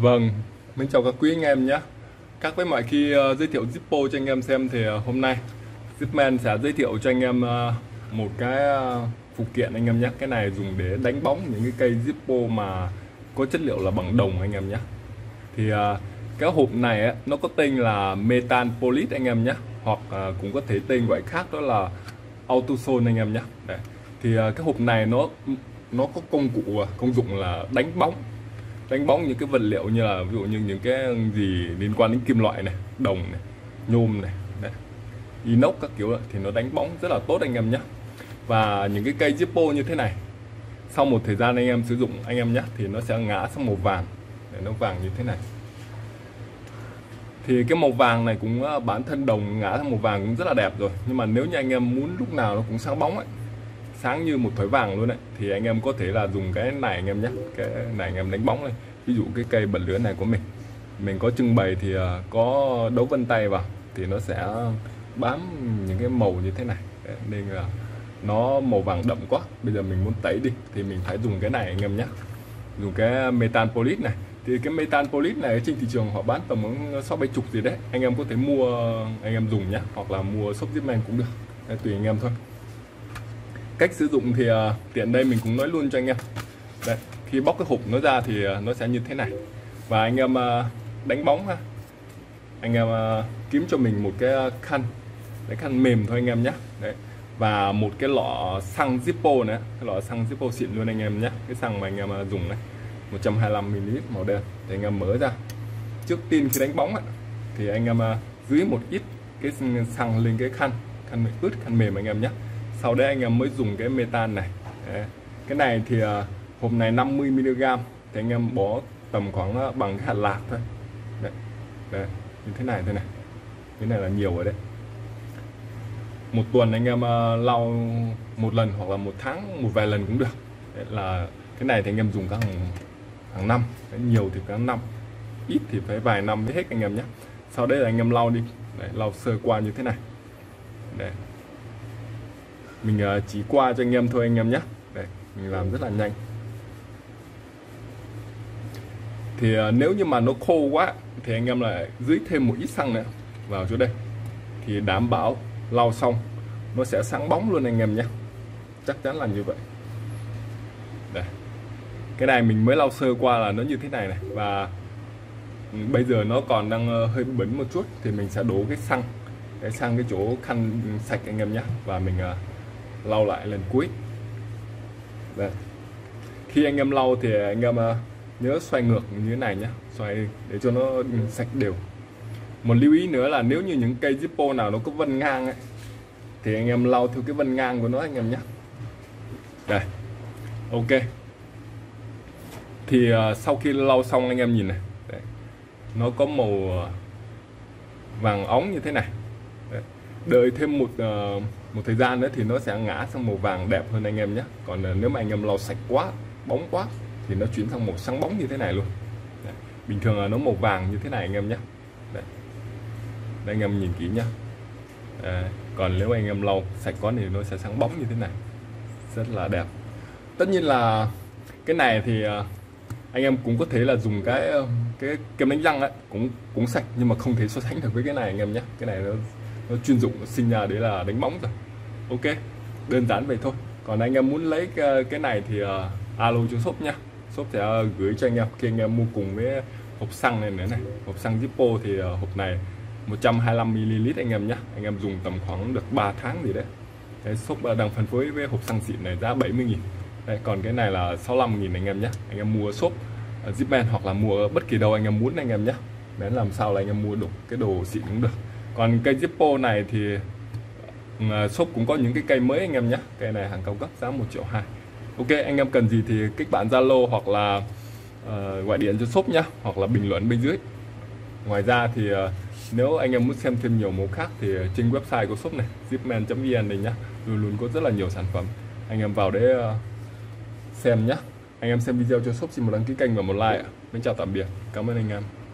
Vâng, mình chào các quý anh em nhé. Các với mọi khi giới thiệu Zippo cho anh em xem thì hôm nay Zipman sẽ giới thiệu cho anh em một cái phụ kiện anh em nhé. Cái này dùng để đánh bóng những cái cây Zippo mà có chất liệu là bằng đồng anh em nhé. Thì cái hộp này ấy, nó có tên là Metal Polish anh em nhé, hoặc cũng có thể tên gọi khác đó là Autosol anh em nhé. Đấy. Thì cái hộp này nó có công dụng là đánh bóng những cái vật liệu như là ví dụ như những cái gì liên quan đến kim loại này, đồng này, nhôm này, đấy, inox các kiểu đó, thì nó đánh bóng rất là tốt anh em nhé. Và những cái cây Zippo như thế này sau một thời gian anh em sử dụng anh em nhé thì nó sẽ ngã sang màu vàng, để nó vàng như thế này. Thì cái màu vàng này cũng bản thân đồng ngã sang màu vàng cũng rất là đẹp rồi, nhưng mà nếu như anh em muốn lúc nào nó cũng sáng bóng ấy, sáng như một thỏi vàng luôn đấy, thì anh em có thể là dùng cái này anh em nhé, cái này anh em đánh bóng này. Ví dụ cái cây bật lửa này của mình có trưng bày thì có đấu vân tay vào thì nó sẽ bám những cái màu như thế này, nên là nó màu vàng đậm quá. Bây giờ mình muốn tẩy đi thì mình phải dùng cái này anh em nhé, dùng cái Metal Polish này. Thì cái Metal Polish này trên thị trường họ bán tầm 60-70 gì đấy, anh em có thể mua anh em dùng nhé, hoặc là mua shop Zipman cũng được, tùy anh em thôi. Cách sử dụng thì tiện đây mình cũng nói luôn cho anh em. Đây, khi bóc cái hộp nó ra thì nó sẽ như thế này. Và anh em đánh bóng ha, anh em kiếm cho mình một cái khăn mềm thôi anh em nhé. Đấy. Và một cái lọ xăng Zippo nữa, cái lọ xăng Zippo xịn luôn anh em nhé, cái xăng mà anh em dùng đấy, 125 ml màu đen. Thì anh em mở ra, trước tiên khi đánh bóng thì anh em dưới một ít cái xăng lên cái khăn ướt, khăn mềm anh em nhé. Sau đấy anh em mới dùng cái metan này. Đấy. Cái này thì hộp này 50 mg, thì anh em bỏ tầm khoảng bằng cái hạt lạc thôi. Đấy. Đấy. Như thế này thôi này, cái này là nhiều rồi đấy. Một tuần anh em lau một lần, hoặc là một tháng một vài lần cũng được. Đấy là cái này thì anh em dùng các hàng năm. Đấy. Nhiều thì cả năm, ít thì phải vài năm mới hết anh em nhé. Sau đấy là anh em lau đi. Đấy. Lau sơ qua như thế này. Đấy. Mình chỉ qua cho anh em thôi anh em nhé. Đấy, mình làm rất là nhanh. Thì nếu như mà nó khô quá thì anh em lại dưới thêm một ít xăng nữa vào chỗ đây, thì đảm bảo lau xong nó sẽ sáng bóng luôn anh em nhé. Chắc chắn là như vậy. Đây. Cái này mình mới lau sơ qua là nó như thế này này. Và bây giờ nó còn đang hơi bẩn một chút thì mình sẽ đổ cái xăng sang cái chỗ khăn sạch anh em nhé. Và mình lau lại lần cuối. Đây. Khi anh em lau thì anh em nhớ xoay ngược như thế này nhé, xoay để cho nó sạch đều. Một lưu ý nữa là nếu như những cây Zippo nào nó có vân ngang ấy, thì anh em lau theo cái vân ngang của nó anh em nhé. Đây. Ok. Thì sau khi lau xong anh em nhìn này. Đây. Nó có màu vàng óng như thế này. Đấy. Đợi thêm một thời gian nữa thì nó sẽ ngã sang màu vàng đẹp hơn anh em nhé. Còn nếu mà anh em lau sạch quá, bóng quá thì nó chuyển sang màu sáng bóng như thế này luôn. Đấy. Bình thường là nó màu vàng như thế này anh em nhé. Đấy. Đấy, anh em nhìn kỹ nhé. Còn nếu anh em lau sạch quá thì nó sẽ sáng bóng như thế này, rất là đẹp. Tất nhiên là cái này thì anh em cũng có thể là dùng cái kem đánh răng ấy, cũng sạch, nhưng mà không thể so sánh được với cái này anh em nhé. Cái này nó chuyên dụng, nó sinh ra để là đánh bóng rồi. Ok, đơn giản vậy thôi. Còn anh em muốn lấy cái này thì alo cho shop nha, shop sẽ gửi cho anh em. Khi anh em mua cùng với hộp xăng này nữa này, hộp xăng Zippo thì hộp này 125 ml anh em nhé. Anh em dùng tầm khoảng được 3 tháng gì đấy. Cái shop đang phân phối với hộp xăng xịn này giá 70.000. Đấy, còn cái này là 65.000 anh em nhé. Anh em mua shop Zipman hoặc là mua bất kỳ đâu anh em muốn anh em nhé. Đến làm sao là anh em mua được cái đồ xịn cũng được. Còn cây Zippo này thì shop cũng có những cái cây mới anh em nhé. Cây này hàng cao cấp giá 1,2 triệu. Ok, anh em cần gì thì kích bạn Zalo hoặc là gọi điện cho shop nhé, hoặc là bình luận bên dưới. Ngoài ra thì nếu anh em muốn xem thêm nhiều mẫu khác thì trên website của shop này zipmen.vn này nhé, luôn có rất là nhiều sản phẩm. Anh em vào để xem nhé. Anh em xem video cho shop xin một đăng ký kênh và một like ạ. Mình chào tạm biệt. Cảm ơn anh em.